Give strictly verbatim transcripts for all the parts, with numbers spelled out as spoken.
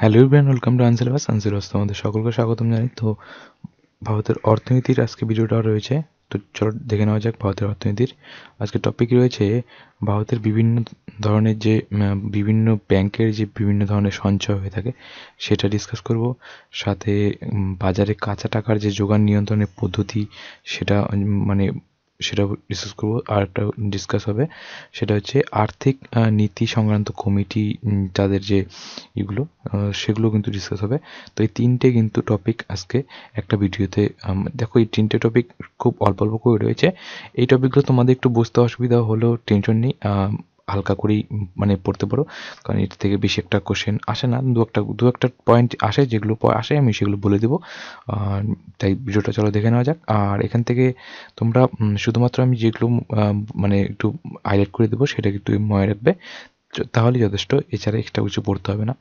Hello everyone, welcome to Answer Bus Answer Bus. তোমাদের সকলকে স্বাগতম জানাই। তো ভারতের অর্থনীতির আজকে ভিডিওটা রয়েছে, তো চলো দেখে নেওয়া যাক। ভারতের অর্থনীতির আজকে টপিক রয়েছে ভারতের বিভিন্ন ধরনের যে বিভিন্ন ব্যাংকের যে বিভিন্ন ধরনের সঞ্চয় হয়ে থাকে সেটা ডিসকাস করব, সাথে বাজারে কাঁচা টাকার যে যোগান নিয়ন্ত্রণের পদ্ধতি সেটা মানে সেটা ডিসকাস করব। আর একটা ডিসকাস হবে সেটা হচ্ছে আর্থিক নীতি সংক্রান্ত কমিটি, তাদের যে এগুলো সেগুলো কিন্তু ডিসকাস হবে। তো এই তিনটে কিন্তু টপিক আজকে একটা ভিডিওতে, দেখো এই তিনটে টপিক খুব অল্প অল্প করে রয়েছে। এই টপিকগুলো তোমাদের একটু বুঝতে অসুবিধা হলেও টেনশন নেই, হালকা করেই মানে পড়তে পারো, কারণ এর থেকে বেশি একটা কোশ্চেন আসে না, দু একটা দু একটা পয়েন্ট আসে, যেগুলো আসে আমি সেগুলো বলে দেবো। আর তাই ভিডিওটা চলো দেখে নেওয়া যাক। আর এখান থেকে তোমরা শুধুমাত্র আমি যেগুলো মানে একটু হাইলাইট করে দেবো সেটা কিন্তু মনে রাখবে, তাহলে যথেষ্ট, এছাড়া এক্সট্রা কিছু পড়তে হবে না।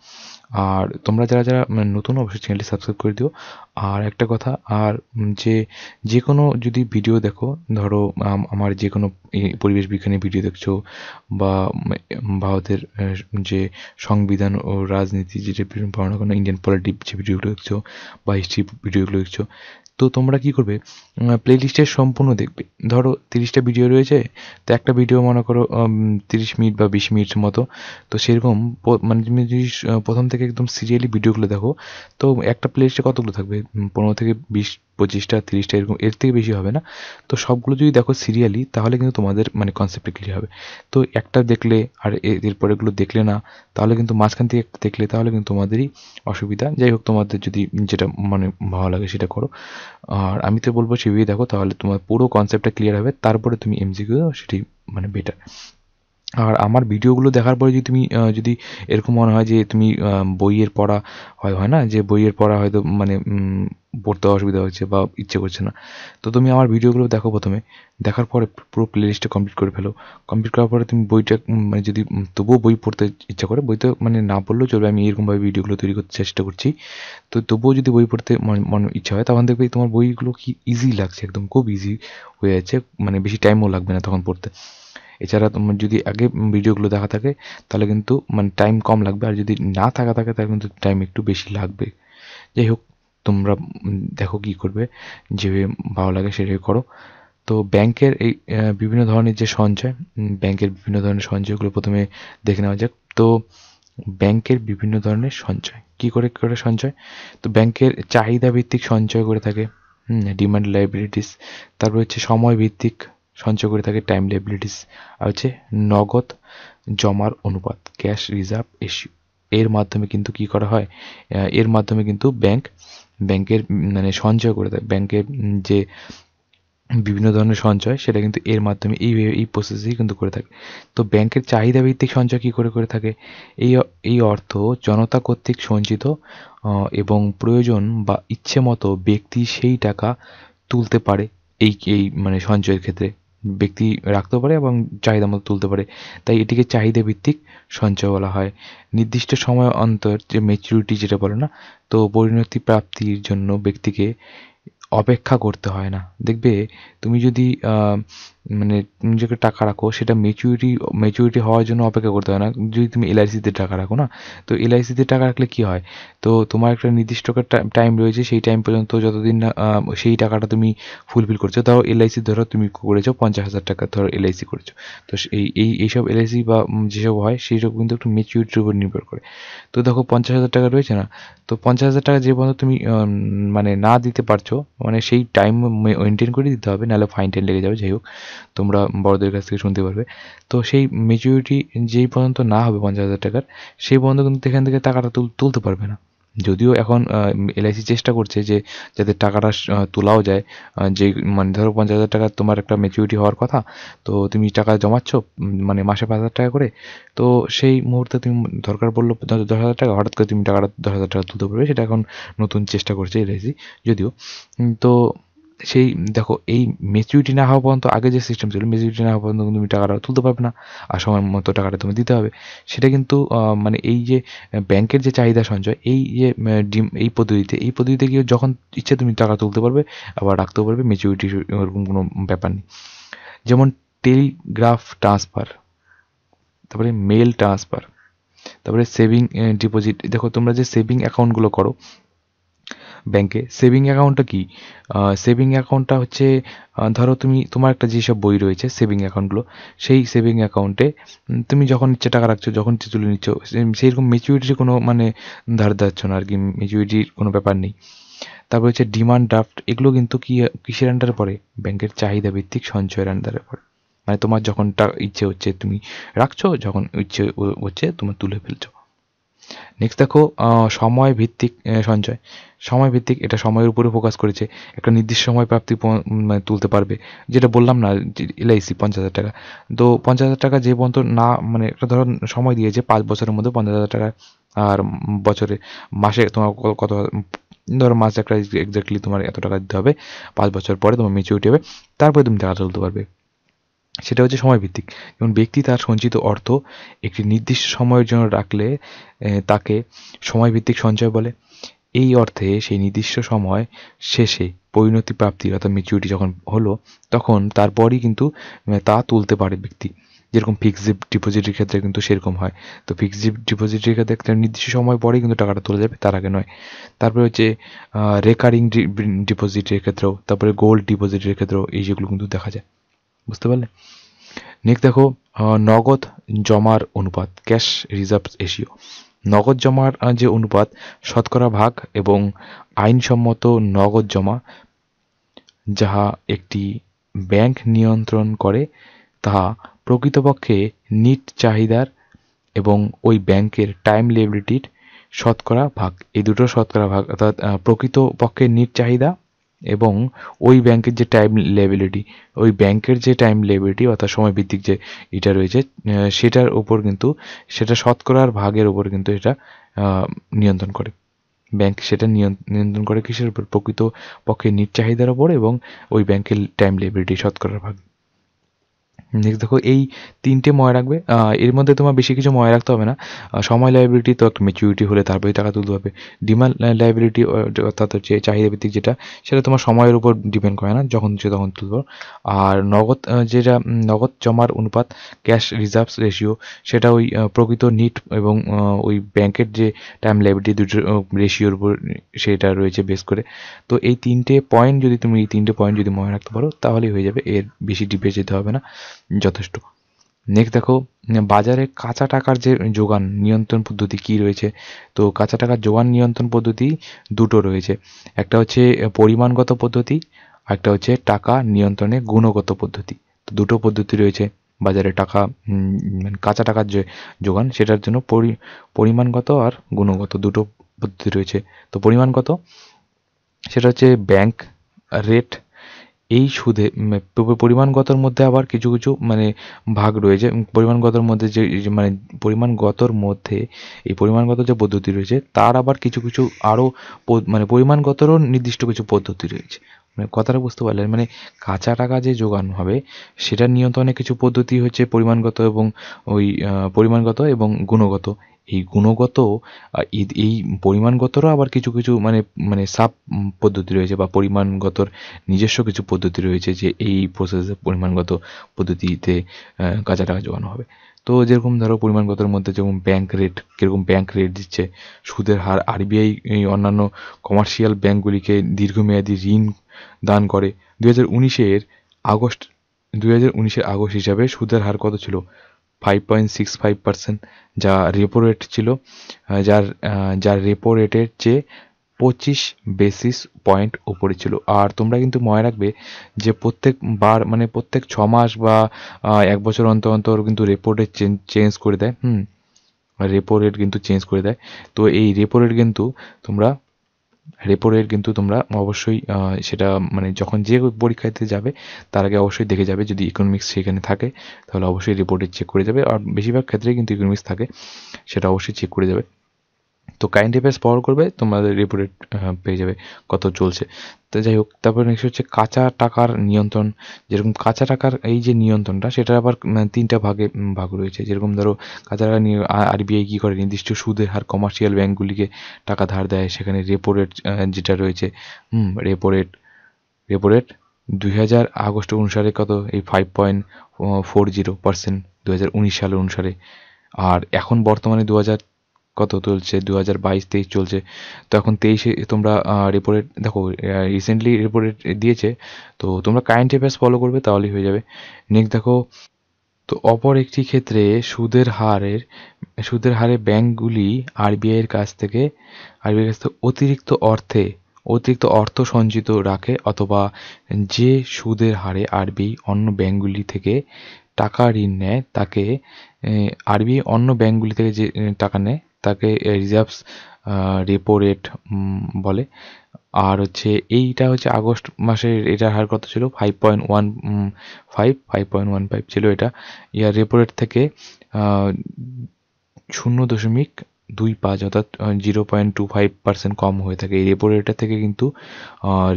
আর তোমরা যারা যারা নতুন অবশ্যই চ্যানেলটি সাবস্ক্রাইব করে দিও। আর একটা কথা, আর যে যে কোনো যদি ভিডিও দেখো, ধরো আমার যে কোনো পরিবেশ বিজ্ঞানের ভিডিও দেখছো বা ভারতের যে সংবিধান ও রাজনীতি যেটা পড়ানো, কোনো ইন্ডিয়ান পলিটিক্স যে ভিডিওগুলো দেখছো বা হিস্ট্রি ভিডিওগুলো দেখছো, তো তোমরা কি করবে, প্লেলিস্টে সম্পূর্ণ দেখবে। ধরো তিরিশটা ভিডিও রয়েছে, তো একটা ভিডিও মনে করো তিরিশ মিনিট বা বিশ মিনিট মতো, তো সেরকম মানে তুমি যদি প্রথম থেকে একদম সিরিয়ালি ভিডিওগুলো দেখো, তো একটা প্লেলিস্টে কতগুলো থাকবে, পনেরো থেকে বিশ পঁচিশটা তিরিশটা এরকম, এর থেকে বেশি হবে না। তো সবগুলো যদি দেখো সিরিয়ালি তাহলে কিন্তু তোমাদের মানে কনসেপ্টে ক্লিয়ার হবে। তো একটা দেখলে আর এরপরেগুলো দেখলে না, তাহলে কিন্তু মাঝখান থেকে একটা দেখলে তাহলে কিন্তু তোমাদেরই অসুবিধা। যাই হোক, তোমাদের যদি যেটা মানে ভালো লাগে সেটা করো। আর আমি তো বলবো সেভাবেই দেখো, তাহলে তোমার পুরো কনসেপ্টটা ক্লিয়ার হবে, তারপরে তুমি এমসিকিউ সেটি মানে বেটার। আর আমার ভিডিওগুলো দেখার পরে যদি তুমি যদি এরকম মনে হয় যে তুমি বইয়ের পড়া হয় হয় না যে বইয়ের পড়া হয়তো মানে পড়তে অসুবিধা হচ্ছে বা ইচ্ছে করছে না, তো তুমি আমার ভিডিওগুলো দেখো প্রথমে, দেখার পরে পুরো প্লেলিস্টটা কমপ্লিট করে ফেলো। কমপ্লিট করার পরে তুমি বইটা মানে যদি তবুও বই পড়তে ইচ্ছা করে, বইতে মানে না পড়লেও চলবে, আমি এরকমভাবে ভিডিওগুলো তৈরি করতে চেষ্টা করছি। তো তবুও যদি বই পড়তে মনে ইচ্ছা হয় তখন দেখবে তোমার বইগুলো কি ইজি লাগছে, একদম খুব ইজি হয়ে যাচ্ছে, মানে বেশি টাইমও লাগবে না তখন পড়তে। এছাড়া তোমার যদি আগে ভিডিওগুলো দেখা থাকে তাহলে কিন্তু মানে টাইম কম লাগবে, আর যদি না থাকা থাকে তাহলে কিন্তু টাইম একটু বেশি লাগবে। যাই হোক, তোমরা দেখো কি করবে, যেভাবে ভালো লাগে সেভাবে করো। তো ব্যাংকের এই বিভিন্ন ধরনের যে সঞ্চয়, ব্যাংকের বিভিন্ন ধরনের সঞ্চয়গুলো প্রথমে দেখে নেওয়া যাক। তো ব্যাংকের বিভিন্ন ধরনের সঞ্চয় কি করে করে সঞ্চয়, তো ব্যাংকের চাহিদা ভিত্তিক সঞ্চয় করে থাকে, হুম ডিমান্ড লাইবিলিটিস। তারপর হচ্ছে সময় ভিত্তিক সঞ্চয় করে থাকে, টাইম লাইবিলিটিস। আর হচ্ছে নগদ জমার অনুপাত, ক্যাশ রিজার্ভ এশিও। এর মাধ্যমে কিন্তু কি করা হয়, এর মাধ্যমে কিন্তু ব্যাংক ব্যাংকের মানে সঞ্চয় করে থাকে। ব্যাংকের যে বিভিন্ন ধরনের সঞ্চয় সেটা কিন্তু এর মাধ্যমে এই এই প্রসেসেই কিন্তু করে থাকে। তো ব্যাংকের চাহিদা ভিত্তিক সঞ্চয় কী করে করে থাকে, এই এই অর্থ জনতা কর্তৃক সঞ্চিত এবং প্রয়োজন বা ইচ্ছে মতো ব্যক্তি সেই টাকা তুলতে পারে। এই এই মানে সঞ্চয়ের ক্ষেত্রে ব্যক্তি রাখতে পারে এবং চাহিদা মতো তুলতে পারে, তাই এটিকে চাহিদা ভিত্তিক সঞ্চয় বলা হয়। নির্দিষ্ট সময় অন্তর যে ম্যাচুরিটি যেটা বলে না, তো পরিণতি প্রাপ্তির জন্য ব্যক্তিকে অপেক্ষা করতে হয় না। দেখবে তুমি যদি মানে তুমি যে টাকা রাখো সেটা ম্যাচুরিটি ম্যাচুরিটি হওয়ার জন্য অপেক্ষা করতে হয় না। যদি তুমি এলআইসিতে টাকা রাখো না, তো এলআইসিতে টাকা রাখলে কি হয়, তো তোমার একটা নির্দিষ্ট টাইম রয়েছে, সেই টাইম পর্যন্ত যতদিন না সেই টাকাটা তুমি ফুলফিল করছো, তাও এলআইসি ধরো তুমি করেছো পঞ্চাশ হাজার টাকা ধরো এলআইসি করেছো, তো এই এইসব এলআইসি বা যেসব হয় সেইসব কিন্তু একটু ম্যাচুরিটির উপর নির্ভর করে। তো দেখো পঞ্চাশ হাজার টাকা রয়েছে না, তো পঞ্চাশ হাজার টাকা যে পর্যন্ত তুমি মানে না দিতে পারছো, মানে সেই টাইম মেনটেন করে দিতে হবে, নাহলে ফাইন টাইন লেগে যাবে। যাই হোক, তোমরা বড়দের কাছ থেকে শুনতে পারবে। তো সেই ম্যাচুরিটি যেই পর্যন্ত না হবে পঞ্চাশ হাজার টাকার, সেই পর্যন্ত কিন্তু এখান থেকে টাকাটা তুলতে পারবে না। যদিও এখন এলআইসি চেষ্টা করছে যে যাতে টাকাটা তোলাও যায়, যে মানে ধরো পঞ্চাশ হাজার টাকার তোমার একটা ম্যাচুরিটি হওয়ার কথা, তো তুমি টাকা জমাচ্ছ মানে মাসে পাঁচ হাজার টাকা করে, তো সেই মুহূর্তে তুমি দরকার পড়লো দশ হাজার টাকা, হঠাৎ করে তুমি টাকাটা দশ হাজার টাকা তুলতে পারবে, সেটা এখন নতুন চেষ্টা করছে এলআইসি যদিও। তো সেই দেখো এই ম্যাচুরিটি না হওয়া পর্যন্ত, আগে যে সিস্টেম ছিল ম্যাচুরিটি না হওয়া পর্যন্ত তুমি টাকাটা তুলতে পারবে না, আর সময় মতো টাকাটা তুমি দিতে হবে। সেটা কিন্তু মানে এই যে ব্যাংকের যে চাহিদা সঞ্চয়, এই যে ডিম এই পদ্ধতিতে এই পদ্ধতিতে গিয়ে যখন ইচ্ছে তুমি টাকা তুলতে পারবে, আবার রাখতেও পারবে, ম্যাচুরিটি ওরকম কোনো ব্যাপার নেই। যেমন টেলিগ্রাফ ট্রান্সফার, তারপরে মেল ট্রান্সফার, তারপরে সেভিং ডিপোজিট। দেখো তোমরা যে সেভিং অ্যাকাউন্টগুলো করো ব্যাংকে, সেভিং অ্যাকাউন্টটা কি? সেভিং অ্যাকাউন্টটা হচ্ছে ধরো তুমি তোমার একটা যেসব বই রয়েছে সেভিং অ্যাকাউন্টগুলো, সেই সেভিং অ্যাকাউন্টে তুমি যখন ইচ্ছে টাকা রাখছো, যখন ইচ্ছে তুলে নিচ্ছ, সেইরকম মেচুরিটির কোনো মানে ধার ধারছ না আর কি, মেচুরিটির কোনো ব্যাপার নেই। তারপর হচ্ছে ডিমান্ড ড্রাফট, এগুলো কিন্তু কি কিসের আন্ডারে পড়ে? ব্যাংকের চাহিদা ভিত্তিক সঞ্চয়ের আন্ডারে পড়ে, মানে তোমার যখন ইচ্ছে হচ্ছে তুমি রাখছো, যখন ইচ্ছে হচ্ছে তোমার তুলে ফেলছো। নেক্সট দেখো সময় ভিত্তিক সঞ্চয়। সময় ভিত্তিক এটা সময়ের উপরে ফোকাস করেছে, একটা নির্দিষ্ট সময় প্রাপ্তি মানে তুলতে পারবে, যেটা বললাম না এলআইসি পঞ্চাশ হাজার টাকা, তো পঞ্চাশ হাজার টাকা যে পর্যন্ত না মানে একটা ধরো সময় দিয়েছে পাঁচ বছরের মধ্যে পঞ্চাশ হাজার টাকা, আর বছরে মাসে তোমার কত ধরো মাসে একটা এক্স্যাক্টলি তোমার এত টাকা দিতে হবে, পাঁচ বছর পরে তোমার ম্যাচুরিটি হবে, তারপরে তুমি টাকা তুলতে পারবে, সেটা হচ্ছে সময়ভিত্তিক। যেমন ব্যক্তি তার সঞ্চিত অর্থ একটি নির্দিষ্ট সময়ের জন্য রাখলে তাকে সময়ভিত্তিক সঞ্চয় বলে। এই অর্থে সেই নির্দিষ্ট সময় শেষে পরিণতি প্রাপ্তি অর্থাৎ ম্যাচুরিটি যখন হলো, তখন তারপরই কিন্তু তা তুলতে পারে ব্যক্তি। যেরকম ফিক্সড ডিপোজিটের ক্ষেত্রে কিন্তু সেরকম হয়, তো ফিক্সড ডিপোজিটের ক্ষেত্রে একটা নির্দিষ্ট সময় পরেই কিন্তু টাকাটা তোলা যাবে, তার আগে নয়। তারপরে হচ্ছে রেকারিং ডিপোজিটের ক্ষেত্রেও, তারপরে গোল্ড ডিপোজিটের ক্ষেত্রেও এই যেগুলো কিন্তু দেখা যায়, বুঝতে পারলে? নেক্সট দেখো নগদ জমার অনুপাত, ক্যাশ রিজার্ভ রেশিও। নগদ জমার যে অনুপাত শতকরা ভাগ এবং আইনসম্মত নগদ জমা যাহা একটি ব্যাংক নিয়ন্ত্রণ করে তাহা প্রকৃতপক্ষে নিট চাহিদার এবং ওই ব্যাংকের টাইম লিয়াবিলিটির শতকরা ভাগ, এই দুটো শতকরা ভাগ, অর্থাৎ প্রকৃতপক্ষে নিট চাহিদা এবং ওই ব্যাংকের যে টাইম লিয়াবিলিটি, ওই ব্যাংকের যে টাইম লিয়াবিলিটি অর্থাৎ সময়ভিত্তিক যে এটা রয়েছে সেটার উপর কিন্তু, সেটা শতকরার ভাগের উপর কিন্তু এটা নিয়ন্ত্রণ করে ব্যাংক, সেটা নিয়ন্ত্রণ করে কিসের উপর? প্রকৃত পক্ষে নিট চাহিদার উপর এবং ওই ব্যাংকের টাইম লিয়াবিলিটি শতকরার ভাগ। নেক্সট দেখো এই তিনটে মনে রাখবে, এর মধ্যে তোমার বেশি কিছু মনে রাখতে হবে না। সময় লায়াবিলিটি তো একটা ম্যাচুরিটি হলে তারপরে টাকা তুলতে হবে। ডিমান্ড লায়াবিলিটি অর্থাৎ হচ্ছে চাহিদাভিত্তিক যেটা, সেটা তোমার সময়ের উপর ডিপেন্ড করে না, যখন সে তখন তুলবো। আর নগদ যেটা নগদ জমার অনুপাত ক্যাশ রিজার্ভস রেশিও, সেটা ওই প্রকৃত নিট এবং ওই ব্যাংকের যে টাইম লায়াবিলিটি দুটো রেশিওর উপর সেটা রয়েছে বেস করে। তো এই তিনটে পয়েন্ট যদি তুমি এই তিনটে পয়েন্ট যদি মনে রাখতে পারো তাহলেই হয়ে যাবে, এর বেশি ডিপে যেতে হবে না, যথেষ্ট। নেক্সট দেখো বাজারে কাঁচা টাকার যে যোগান নিয়ন্ত্রণ পদ্ধতি কি রয়েছে? তো কাঁচা টাকার যোগান নিয়ন্ত্রণ পদ্ধতি দুটো রয়েছে, একটা হচ্ছে পরিমাণগত পদ্ধতি, একটা হচ্ছে টাকা নিয়ন্ত্রণে গুণগত পদ্ধতি। তো দুটো পদ্ধতি রয়েছে বাজারে টাকা মানে কাঁচা টাকার যে যোগান, সেটার জন্য পরি পরিমাণগত আর গুণগত দুটো পদ্ধতি রয়েছে। তো পরিমাণগত সেটা হচ্ছে ব্যাংক রেট, এই সুদে পরিমাণগতর মধ্যে আবার কিছু কিছু মানে ভাগ রয়েছে, পরিমাণগতর মধ্যে যে মানে পরিমাণগতর মধ্যে এই পরিমাণগত যে পদ্ধতি রয়েছে তার আবার কিছু কিছু আরও মানে পরিমাণগতরও নির্দিষ্ট কিছু পদ্ধতি রয়েছে, মানে কথাটা বুঝতে পারলেন? মানে কাঁচা টাকা যে যোগান হবে সেটার নিয়ন্ত্রণে কিছু পদ্ধতি হচ্ছে পরিমাণগত এবং ওই পরিমাণগত এবং গুণগত। এই গুণগত এই পরিমাণগতরও আবার কিছু কিছু মানে মানে সাব পদ্ধতি রয়েছে, বা পরিমাণগতর নিজস্ব কিছু পদ্ধতি রয়েছে যে এই প্রসেসে পরিমাণগত পদ্ধতিতে কাঁচা টাকা জোগানো হবে। তো যেরকম ধরো পরিমাণগতর মধ্যে যেমন ব্যাংক রেট, কীরকম ব্যাংক রেট দিচ্ছে, সুদের হার, আরবিআই অন্যান্য কমার্শিয়াল ব্যাংকগুলিকে দীর্ঘমেয়াদী ঋণ দান করে। দুই হাজার উনিশের আগস্ট দুই হাজার উনিশের আগস্ট হিসাবে সুদের হার কত ছিল? Five point six five percent, যা রেপো রেট ছিল, যার যার রেপো রেটের চেয়ে পঁচিশ বেসিস পয়েন্ট উপরে ছিল। আর তোমরা কিন্তু মনে রাখবে যে প্রত্যেক বার মানে প্রত্যেক ছ মাস বা এক বছর অন্তর অন্তর কিন্তু রেপো রেট চেঞ্জ করে দেয়, হুম রেপো রেট কিন্তু চেঞ্জ করে দেয়। তো এই রেপো রেট কিন্তু তোমরা রেপো রেট কিন্তু তোমরা অবশ্যই সেটা মানে যখন যে পরীক্ষাতে যাবে তার আগে অবশ্যই দেখে যাবে, যদি ইকোনমিক্স সেখানে থাকে তাহলে অবশ্যই রিপোর্টে চেক করে যাবে, আর বেশিরভাগ ক্ষেত্রেই কিন্তু ইকোনমিক্স থাকে, সেটা অবশ্যই চেক করে যাবে। তো কারেন্ট অ্যাফেয়ার্স পাওয়ার করবে, তোমাদের রেপো রেট পেয়ে যাবে কত চলছে। তো যাই হোক, তারপরে নেক্সট হচ্ছে কাঁচা টাকার নিয়ন্ত্রণ। যেরকম কাঁচা টাকার এই যে নিয়ন্ত্রণটা, সেটা আবার তিনটা ভাগে ভাগ রয়েছে। যেরকম ধরো কাঁচা টাকা নিয়ে আরবিআই কী করে? নির্দিষ্ট সুদের হার কমার্শিয়াল ব্যাঙ্কগুলিকে টাকা ধার দেয়, সেখানে রেপো রেট যেটা রয়েছে হুম রেপো রেট রেপো রেট দুই হাজার আগস্ট অনুসারে কত? এই five point four zero percent দুই হাজার উনিশ সাল অনুসারে। আর এখন বর্তমানে দু হাজার কত চলছে দুই হাজার বাইশ তেইশ চলছে তো এখন তেইশ এ তোমরা রেপো রেট দেখো রিসেন্টলি রেপো রেট দিয়েছে তো তোমরা কারেন্ট অ্যাফেয়ার্স ফলো করবে তাহলেই হয়ে যাবে। নেক্সট দেখো তো অপর একটি ক্ষেত্রে সুদের হারের সুদের হারে ব্যাংকগুলি আরবিআই এর কাছ থেকে আরবিআই এর কাছ থেকে অতিরিক্ত অর্থে অতিরিক্ত অর্থ সঞ্চিত রাখে অথবা যে সুদের হারে আরবিআই অন্য ব্যাংকগুলি থেকে টাকা ঋণ নেয় তাকে আরবিআই অন্য ব্যাংকগুলি থেকে যে টাকা নেয় তাকে রিজার্ভস রেপো রেট বলে। আর হচ্ছে এইটা হচ্ছে আগস্ট মাসের এটার হার কত ছিল five point one five five point one five ছিল এটা ইয়ার রেপো রেট থেকে শূন্য দশমিক দুই পাঁচ অর্থাৎ zero point two five percent কম হয়ে থাকে এই রেপো রেটের থেকে, কিন্তু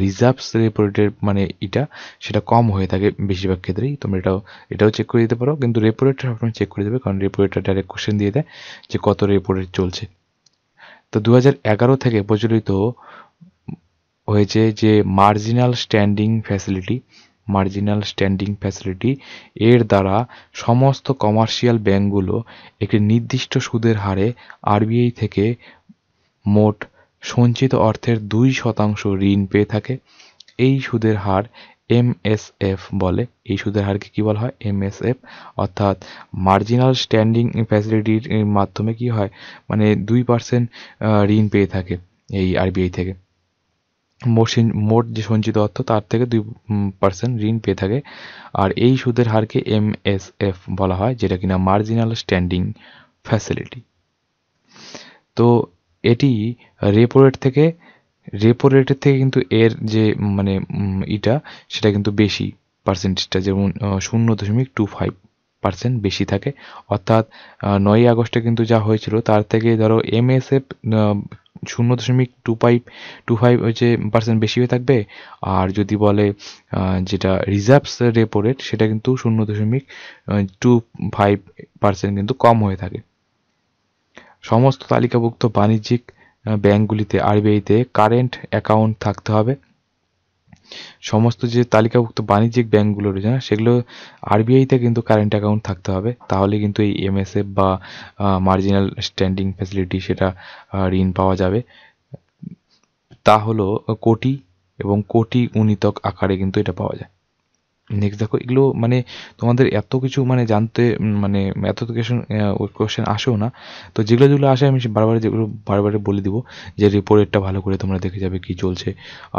রিজার্ভস রেপো রেটের মানে এটা সেটা কম হয়ে থাকে বেশিরভাগ ক্ষেত্রেই। তোমরা এটাও এটাও চেক করে দিতে পারো, কিন্তু রেপো রেটটা সবসময় চেক করে দেবে কারণ রেপো রেটটা ডাইরেক্ট কোশ্চেন দিয়ে দেয় যে কত রেপো রেট চলছে। তো দু হাজার এগারো থেকে প্রচলিত হয়েছে যে marginal standing facility marginal standing facility এর দ্বারা সমস্ত কমার্শিয়াল ব্যাংকগুলো একটি নির্দিষ্ট সুদের হারে আরবিআই থেকে মোট সঞ্চিত অর্থের দুই শতাংশ ঋণ পেয়ে থাকে। এই সুদের হার এমএসএফ বলে। এই সুদের হারকে কী বলা হয় এমএসএফ, অর্থাৎ মার্জিনাল স্ট্যান্ডিং ফ্যাসিলিটির মাধ্যমে কি হয় মানে দুই পার্সেন্ট ঋণ পেয়ে থাকে এই আরবিআই থেকে, মোট মোট যে সঞ্চিত অর্থ তার থেকে দুই পার্সেন্ট ঋণ পেয়ে থাকে। আর এই সুদের হারকে এম এস এফ বলা হয় যেটা কিনা মার্জিনাল স্ট্যান্ডিং ফ্যাসিলিটি। তো এটি রেপো রেট থেকে রেপো রেটের থেকে কিন্তু এর যে মানে এটা সেটা কিন্তু বেশি পার্সেন্টেজটা যেমন শূন্য দশমিক টু ফাইভ পার্সেন্ট বেশি থাকে, অর্থাৎ নয় আগস্টে কিন্তু যা হয়েছিল তার থেকে ধরো এম এস এফ শূন্য দশমিক টু ফাইভ টু ফাইভ হচ্ছে পার্সেন্ট বেশি হয়ে থাকবে। আর যদি বলে যেটা রিজার্ভস রেপো রেট সেটা কিন্তু শূন্য দশমিক টু ফাইভ পার্সেন্ট কিন্তু কম হয়ে থাকে। সমস্ত তালিকাভুক্ত বাণিজ্যিক ব্যাংকগুলিতে আরবিআইতে কারেন্ট অ্যাকাউন্ট থাকতে হবে। সমস্ত যে তালিকাভুক্ত বাণিজ্যিক ব্যাংকগুলো রয়েছে না সেগুলো আরবিআইতে কিন্তু কারেন্ট অ্যাকাউন্ট থাকতে হবে, তাহলে কিন্তু এই এমএসএফ বা মার্জিনাল স্ট্যান্ডিং ফ্যাসিলিটি সেটা ঋণ পাওয়া যাবে। তা হলো কোটি এবং কোটি গুণিতক আকারে কিন্তু এটা পাওয়া যায়। নেক্সট দেখো এগুলো মানে তোমাদের এত কিছু মানে জানতে মানে এত কোয়েশন কোয়েশ্চেন আসেও না, তো যেগুলো যেগুলো আসে আমি বারবার যেগুলো বারবার বলে দিব যে রেপো রেটটা ভালো করে তোমরা দেখে যাবে কি চলছে।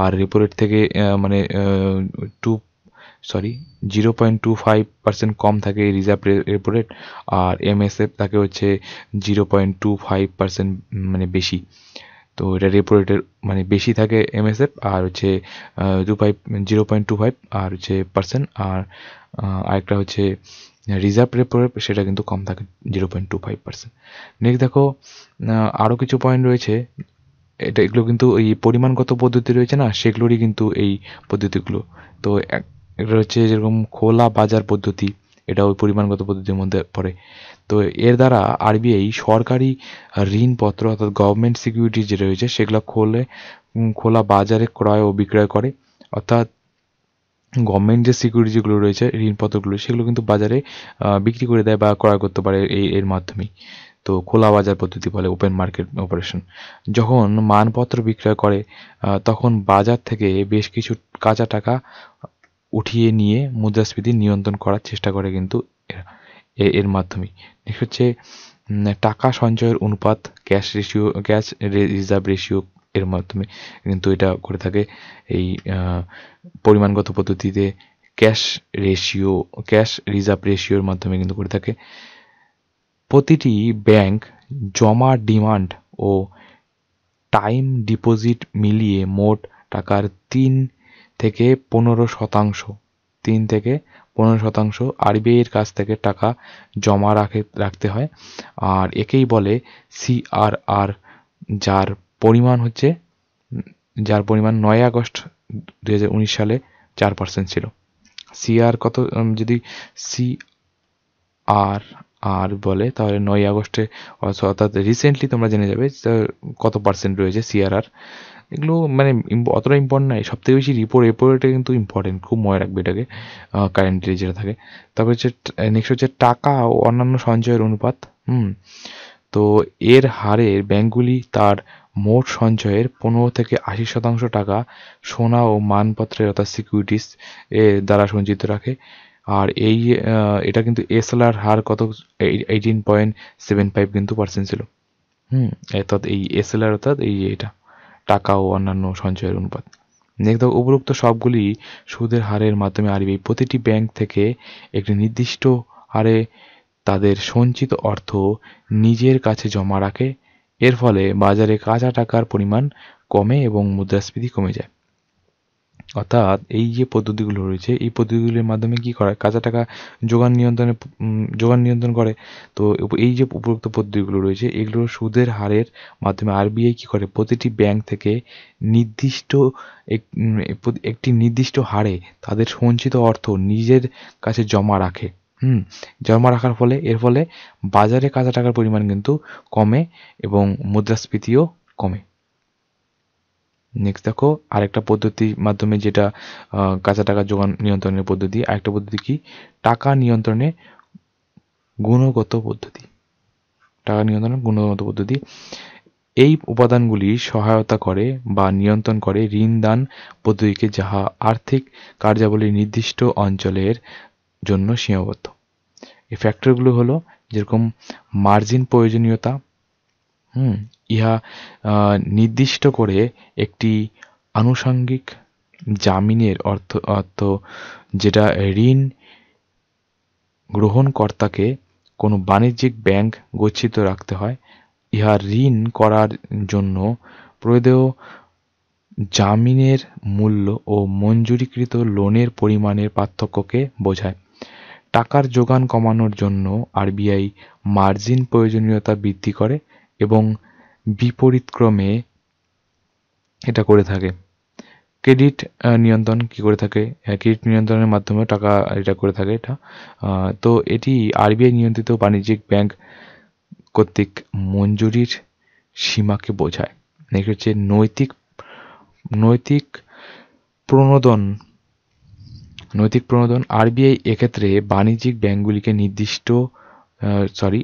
আর রেপো রেট থেকে মানে two sorry zero point two five percent কম থাকে রিজার্ভ রেপো রেট, আর এমএসএফ থাকে হচ্ছে zero point two five percent মানে বেশি। তো এটা রেপো রেটের মানে বেশি থাকে এমএসএফ আর হচ্ছে two five zero point two five আর হচ্ছে পার্সেন্ট, আর আরেকটা হচ্ছে রিজার্ভ রেপো রেট সেটা কিন্তু কম থাকে zero point two five percent. Next দেখো আরও কিছু পয়েন্ট রয়েছে, এটা এগুলো কিন্তু এই পরিমাণগত পদ্ধতি রয়েছে না সেগুলোরই কিন্তু এই পদ্ধতিগুলো। তো একটা হচ্ছে যেরকম খোলা বাজার পদ্ধতি, এটা ওই পরিমাণগত পদ্ধতির মধ্যে পড়ে। তো এর দ্বারা আরবিআই সরকারি ঋণপত্র অর্থাৎ গভর্নমেন্ট সিকিউরিটি যে রয়েছে সেগুলো খোলে খোলা বাজারে ক্রয় ও বিক্রয় করে, অর্থাৎ গভর্নমেন্ট যে সিকিউরিটি যেগুলো রয়েছে ঋণপত্রগুলো সেগুলো কিন্তু বাজারে বিক্রি করে দেয় বা ক্রয় করতে পারে এই এর মাধ্যমেই। তো খোলা বাজার পদ্ধতি বলে, ওপেন মার্কেট অপারেশন। যখন মানপত্র বিক্রয় করে তখন বাজার থেকে বেশ কিছু কাঁচা টাকা উঠিয়ে নিয়ে মুদ্রাস্ফীতি নিয়ন্ত্রণ করার চেষ্টা করে কিন্তু এর মাধ্যমে। নেক্সট হচ্ছে টাকা সঞ্চয়ের অনুপাত cash ratio cash reserve ratio এর মাধ্যমে কিন্তু এটা করে থাকে এই পরিমাণগত পদ্ধতিতে ক্যাশ রেশিও ক্যাশ রিজার্ভ রেশিওর মাধ্যমে কিন্তু করে থাকে। প্রতিটি ব্যাংক জমা ডিমান্ড ও টাইম ডিপোজিট মিলিয়ে মোট টাকার তিন থেকে পনেরো শতাংশ তিন থেকে পনেরো শতাংশ আরবিআইয়ের কাছ থেকে টাকা জমা রাখে রাখতে হয়, আর একেই বলে সিআরআর, যার পরিমাণ হচ্ছে যার পরিমাণ নয় আগস্ট দুই হাজার উনিশ সালে চার পার্সেন্ট ছিল। সিআর কত যদি সিআর আর বলে তাহলে নয় আগস্টে অর্থাৎ রিসেন্টলি তোমরা জেনে যাবে কত পার্সেন্ট রয়েছে সিআরআর। এগুলো মানে অতটা ইম্পর্টেন্ট নয়, সবথেকে বেশি রেপো রেপো রেটটা কিন্তু ইম্পর্টেন্ট, খুব মনে রাখবে এটাকে কারেন্টলি যেটা থাকে। তারপর হচ্ছে নেক্সট হচ্ছে টাকা ও অন্যান্য সঞ্চয়ের অনুপাত হুম তো এর হারে ব্যাংকগুলি তার মোট সঞ্চয়ের পনেরো থেকে আশি শতাংশ টাকা সোনা ও মানপত্রের অর্থাৎ সিকিউরিটিস এর দ্বারা সঞ্চিত রাখে। আর এই আহ, এটা কিন্তু এসএলআর হার কত এইটিন পয়েন্ট সেভেন ফাইভ কিন্তু পার্সেন্ট ছিল। হুম অর্থাৎ এই এসএলআর অর্থাৎ এই এটা টাকা ও অন্যান্য সঞ্চয়ের অনুপাত। নেক্সট, উপরোক্ত সবগুলি সুদের হারের মাধ্যমে আরবিআই প্রতিটি ব্যাংক থেকে একটি নির্দিষ্ট হারে তাদের সঞ্চিত অর্থ নিজের কাছে জমা রাখে। এর ফলে বাজারে কাঁচা টাকার পরিমাণ কমে এবং মুদ্রাস্ফীতি কমে যায়। অর্থাৎ এই যে পদ্ধতিগুলো রয়েছে, এই পদ্ধতিগুলির মাধ্যমে কি করা হয়? কাঁচা টাকা যোগান নিয়ন্ত্রণে উম, যোগান নিয়ন্ত্রণ করে। তো উপ- এই যে উপরোক্ত পদ্ধতিগুলো রয়েছে, এগুলো সুদের হারের মাধ্যমে আরবিআই কি করে প্রতিটি ব্যাংক থেকে নির্দিষ্ট এক- উম, প্রতি- একটি নির্দিষ্ট হারে তাদের সঞ্চিত অর্থ নিজের কাছে জমা রাখে। হুম জমা রাখার ফলে এর ফলে বাজারে কাঁচা টাকার পরিমাণ কিন্তু কমে এবং মুদ্রাস্ফীতিও কমে। নেক্সট দেখো, আরেকটা পদ্ধতির মাধ্যমে যেটা আহ, কাঁচা টাকা যোগান নিয়ন্ত্রণের পদ্ধতি। আরেকটা পদ্ধতি কি? টাকা নিয়ন্ত্রণে গুণগত পদ্ধতি। টাকা নিয়ন্ত্রণের গুণগত পদ্ধতি এই উপাদানগুলি সহায়তা করে বা নিয়ন্ত্রণ করে ঋণ দান পদ্ধতিকে, যাহা আর্থিক কার্যাবলী নির্দিষ্ট অঞ্চলের জন্য সীমাবদ্ধ। এই ফ্যাক্টরগুলো হলো যেরকম মার্জিন প্রয়োজনীয়তা। হুম ইহা আহ, নির্দিষ্ট করে একটি আনুষঙ্গিক জামিনের অর্থ অর্থ যেটা ঋণ গ্রহণকর্তাকে কোনো বাণিজ্যিক ব্যাংক গচ্ছিত রাখতে হয়। ইহা ঋণ করার জন্য প্রদেয় জামিনের মূল্য ও মঞ্জুরিকৃত লোনের পরিমাণের পার্থক্যকে বোঝায়। টাকার যোগান কমানোর জন্য আরবিআই মার্জিন প্রয়োজনীয়তা বৃদ্ধি করে এবং বিপরীতক্রমে এটা করে থাকে। ক্রেডিট আহ, নিয়ন্ত্রণ কি করে থাকে? হ্যাঁ, ক্রেডিট নিয়ন্ত্রণের মাধ্যমে টাকা এটা করে থাকে। এটা আহ, তো এটি আরবিআই নিয়ন্ত্রিত বাণিজ্যিক ব্যাংক কর্তৃক মঞ্জুরির সীমাকে বোঝায়। নেক্সট হচ্ছে নৈতিক নৈতিক প্রণোদন। নৈতিক প্রণোদন আরবিআই এক্ষেত্রে বাণিজ্যিক ব্যাংকগুলিকে নির্দিষ্ট সরি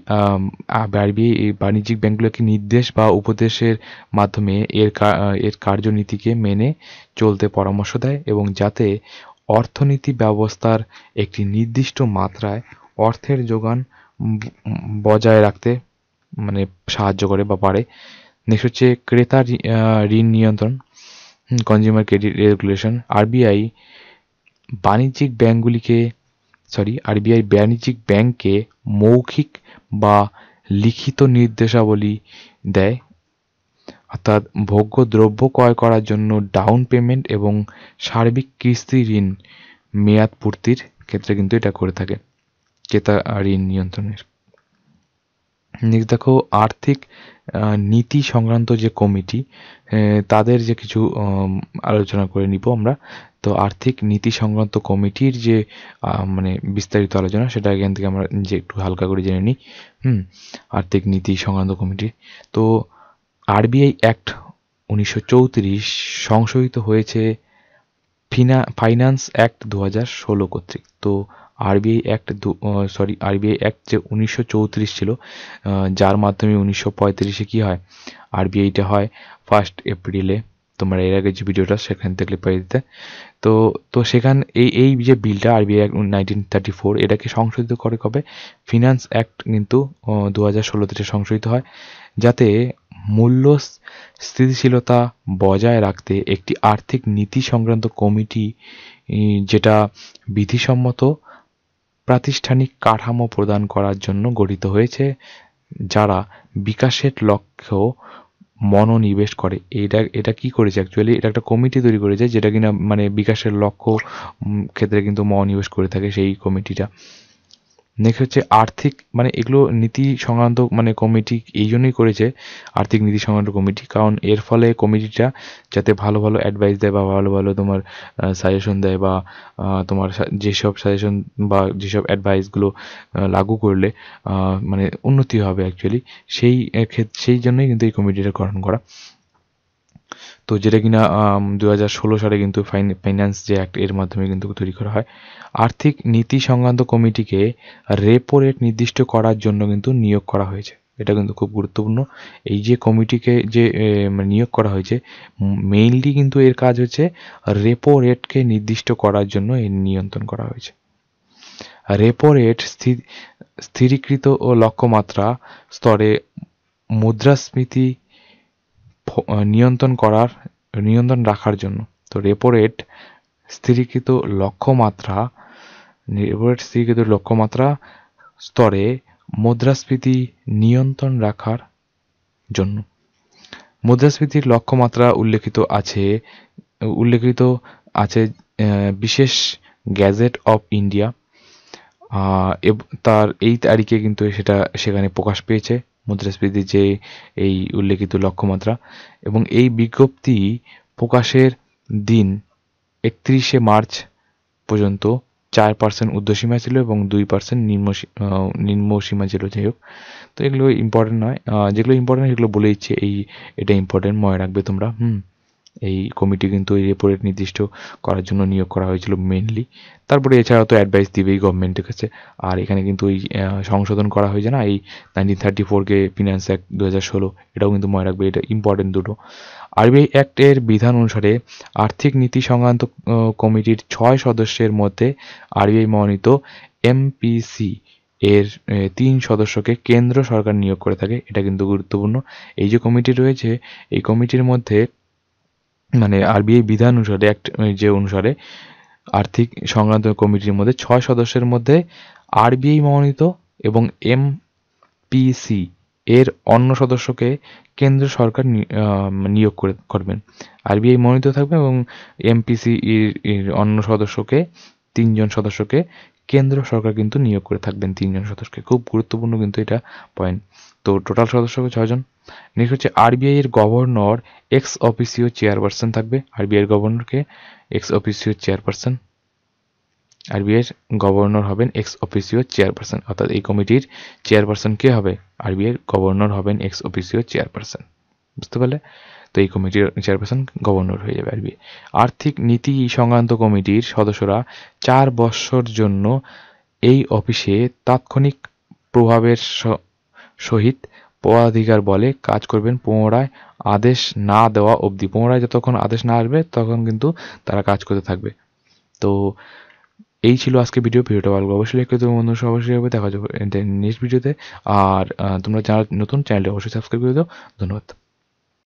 আরবিআই এই বাণিজ্যিক ব্যাংকগুলোকে নির্দেশ বা উপদেশের মাধ্যমে এর কা- আহ, এর কার্যনীতিকে মেনে চলতে পরামর্শ দেয়, এবং যাতে অর্থনীতি ব্যবস্থার একটি নির্দিষ্ট মাত্রায় অর্থের যোগান ব- বজায় রাখতে মানে সাহায্য করে বা পারে। নেক্সট হচ্ছে ক্রেতা ঋ- আহ, ঋণ নিয়ন্ত্রণ, কনজিউমার ক্রেডিট রেগুলেশন। আরবিআই বাণিজ্যিক ব্যাংকগুলিকে সরি আরবিআই বাণিজ্যিক ব্যাংককে মৌখিক বা লিখিত নির্দেশাবলী দেয়, অর্থাৎ ভোগ্য দ্রব্য ক্রয় করার জন্য ডাউন পেমেন্ট এবং সার্বিক কিস্তি ঋণ মেয়াদ পূর্তির ক্ষেত্রে কিন্তু এটা করে থাকে ক্রেতা ঋণ নিয়ন্ত্রণের। নেক্সট দেখো, আর্থিক আহ, নীতি সংক্রান্ত যে কমিটি, আহ, তাদের যে কিছু উম, আলোচনা করে নিব আমরা। তো আর্থিক নীতি সংক্রান্ত কমিটির যে আহ, মানে বিস্তারিত আলোচনা, সেটা এখান থেকে আমরা যে একটু হালকা করে জেনে নিই। হুম আর্থিক নীতি সংক্রান্ত কমিটি, তো আরবিআই অ্যাক্ট উনিশশো চৌত্রিশ সংশোধিত হয়েছে ফিনা ফাইন্যান্স অ্যাক্ট দু হাজার ষোলো কর্তৃক। তো RBI act sorry RBI act যে উনিশশো চৌত্রিশ ছিল, আহ, যার মাধ্যমে উনিশশো পঁয়ত্রিশে কী হয় আরবিআইটা হয় ফার্স্ট এপ্রিলে। তোমরা এর আগে যে ভিডিওটা সেখান থেকে পেয়ে দিতে। তো তো সেখান এই এই যে বিলটা RBI act nineteen thirty four এটাকে সংশোধিত করে কবে? ফিনান্স অ্যাক্ট কিন্তু দু হাজার ষোলোতে সংশোধিত হয়, যাতে মূল্য স- স্থিতিশীলতা বজায় রাখতে একটি আর্থিক নীতি সংক্রান্ত কমিটি ই, যেটা বিধিসম্মত প্রাতিষ্ঠানিক কাঠামো প্রদান করার জন্য গঠিত হয়েছে, যারা বিকাশের লক্ষ্য মনোনিবেশ করে। এটা এটা কি করেছে অ্যাকচুয়ালি? এটা একটা কমিটি তৈরি করেছে যেটা কিনা মানে বিকাশের লক্ষ্য উম, ক্ষেত্রে কিন্তু মনোনিবেশ করে থাকে সেই কমিটিটা। নেক্সট হচ্ছে আর্থিক মানে এগুলো নীতি সংক্রান্ত মানে কমিটি এই জন্যই করেছে আর্থিক নীতি সংক্রান্ত কমিটি, কারণ এর ফলে কমিটিটা যাতে ভালো ভালো অ্যাডভাইস দেয় বা ভালো ভালো তোমার সাজেশন দেয় বা আহ, তোমার সা- যেসব সাজেশন বা যেসব অ্যাডভাইসগুলো লাগু করলে আহ, মানে উন্নতি হবে অ্যাকচুয়ালি সেই ক্ষেত্রে। সেই জন্যই কিন্তু এই কমিটিটা গঠন করা। तो जेटा कि ना दो हज़ार षोलो साले किन्तु फाइनान्स जे एक्ट एर माध्यमे किन्तु तैरी करा हय आर्थिक नीति संक्रांत कमिटी के रेपो रेट निर्दिष्ट करार जोन्नो किन्तु नियोग करा हयेछे। এটা কিন্তু খুব গুরুত্বপূর্ণ। এই যে কমিটিকে যে নিয়োগ করা হয়েছে মেইনলি কিন্তু এর কাজ হচ্ছে রেপো রেটকে নির্দিষ্ট করার জন্য এই নিয়ন্ত্রণ করা হয়েছে। রেপো রেট স্থিরীকৃত ও লক্ষ্যমাত্রা স্তরে মুদ্রাস্ফীতি নিয়ন্ত্রণ করার নিয়ন্ত্রণ রাখার জন্য। তো রেপো রেট স্থিরীকৃত লক্ষ্যমাত্রা রেপো রেট স্থিরীকৃত লক্ষ্যমাত্রা স্তরে মুদ্রাস্ফীতি নিয়ন্ত্রণ রাখার জন্য মুদ্রাস্ফীতির লক্ষ্যমাত্রা উল্লেখিত আছে উল্লেখিত আছে বিশেষ গ্যাজেট অফ ইন্ডিয়া তার এই তারিখে কিন্তু সেটা সেখানে প্রকাশ পেয়েছে মুদ্রাস্ফীতির যে এই উল্লেখিত লক্ষ্যমাত্রা এবং এই বিজ্ঞপ্তি প্রকাশের দিন একত্রিশে মার্চ পর্যন্ত चार परसेंट ऊर्ध्वसीमा छिलो एबं दुई परसेंट निम्न निम्न सीमा छिलो। যাই হোক তো এগুলো ইম্পর্টেন্ট নয়, যেগুলো ইম্পর্টেন্ট সেগুলো বলে দিচ্ছি। এই এটা ইম্পর্টেন্ট মনে রাখবে তোমরা। হুম এই কমিটি কিন্তু এই রেপো রেট নির্দিষ্ট করার জন্য নিয়োগ করা হয়েছিল মেইনলি। তারপরে এছাড়াও তো অ্যাডভাইস দিবেই গভর্নমেন্টের কাছে। আর এখানে কিন্তু ওই সংশোধন করা হয়েছে না এই নাইনটিন থার্টি ফোর কে ফিনান্স অ্যাক্ট দু হাজার ষোলো, এটাও কিন্তু মনে রাখবে, এটা ইম্পর্টেন্ট দুটো। আরবিআই অ্যাক্টের বিধান অনুসারে আর্থিক নীতি সংক্রান্ত কমিটির ছয় সদস্যের মধ্যে আরবিআই মনোনীত এমপিসি এর তিন সদস্যকে কেন্দ্র সরকার নিয়োগ করে থাকে। এটা কিন্তু গুরুত্বপূর্ণ। এই যে কমিটি রয়েছে এই কমিটির মধ্যে মানে আরবিআই বিধান অনুসারে অ্যাক্ট যে অনুসারে আর্থিক সংক্রান্ত কমিটির মধ্যে ছয় সদস্যের মধ্যে আরবিআই মনোনীত এবং এমপিসি এর অন্য সদস্যকে কেন্দ্র সরকার নিয়োগ করবেন। আরবিআই মনোনীত থাকবে এবং এমপিসি এর অন্য সদস্যকে তিনজন সদস্যকে কেন্দ্র সরকার কিন্তু নিয়োগ করে থাকবেন তিনজন সদস্যকে। খুব গুরুত্বপূর্ণ কিন্তু এটা পয়েন্ট। তো টোটাল সদস্যকে ছয়জন। নেক্সট হচ্ছে আরবিআই এর গভর্নর এক্স অফিসিও চেয়ারপারসন থাকবে। আরবিআই এর গভর্নরকে এক্স অফিসিও চেয়ারপারসন আরবিআই এর গভর্নর হবেন এক্স অফিসিও চেয়ারপারসন, অর্থাৎ এই কমিটির চেয়ারপারসন কে হবে? আরবিআই এর গভর্নর হবেন এক্স অফিসিও চেয়ারপারসন, বুঝতে পারলে? তো এই কমিটির চেয়ারপারসন গভর্নর হয়ে যাবে আরবিআই। আর্থিক নীতি সংক্রান্ত কমিটির সদস্যরা চার বছর জন্য এই অফিসে তাৎক্ষণিক প্রভাবের সহিত পদাধিকার বলে কাজ করবেন পুনরায় আদেশ না দেওয়া অবধি। পুনরায় যতক্ষণ আদেশ না আসবে তখন কিন্তু তারা কাজ করতে থাকবে। তো এই ছিল আজকে ভিডিও। ভিডিওটা ভালো অবশ্যই লাইক করে দেবে, অন্য সব অবশ্যই হবে। দেখা যাবে নেক্সট ভিডিওতে। আর তোমরা যারা নতুন চ্যানেলটি অবশ্যই সাবস্ক্রাইব করে দাও। ধন্যবাদ।